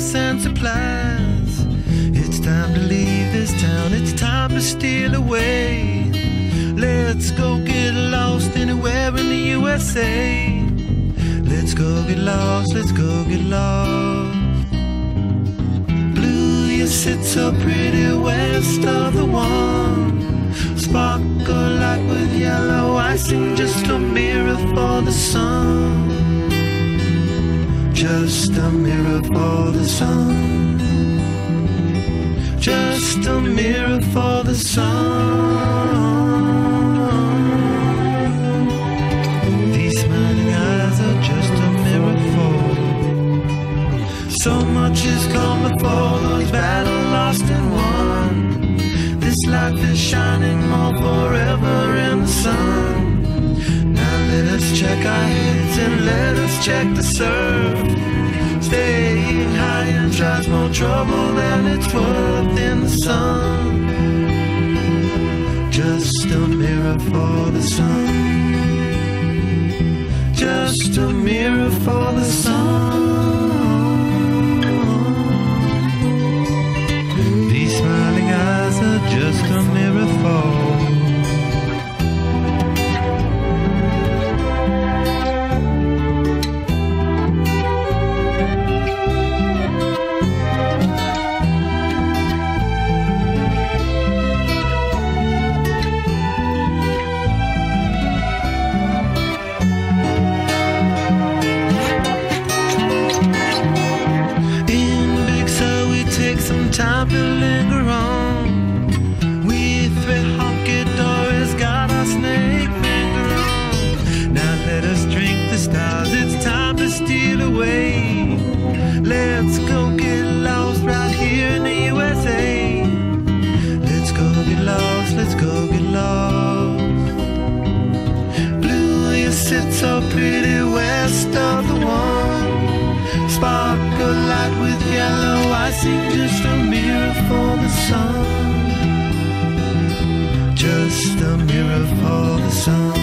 snacks and supplies. It's time to leave this town, it's time to steal away. Let's go get lost anywhere in the USA. Let's go get lost, let's go get lost. Blue, you sit so pretty west of the one. Sparkle like with yellow icing, just a mirror for the sun. Just a mirror for the sun. Just a mirror for the sun. These smiling eyes are just a mirror for. So much is gone before those battles lost and won. This life is shining more forever in the sun. Now let us check our heads and let us check the surf. Staying high and tries more trouble than it's worth in the sun. Just a mirror for the sun. Just a mirror for the sun. These smiling eyes are just a mirror for. Time to linger on. We three honky dories got our snake finger on. Now let us drink the stars, it's time to steal away. Let's go get lost right here in the USA. Let's go get lost, let's go get lost. Blue, you sit so pretty west of the one. Sparkle light with yellow, just a mirror for the sun. Just a mirror for the sun.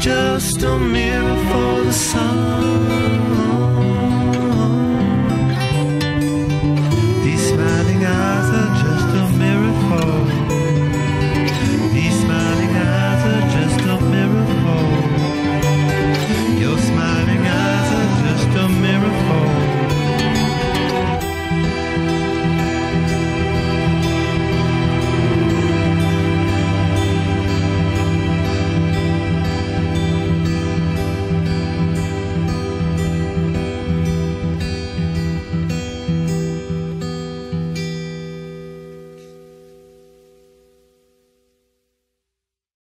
Just a mirror for the sun.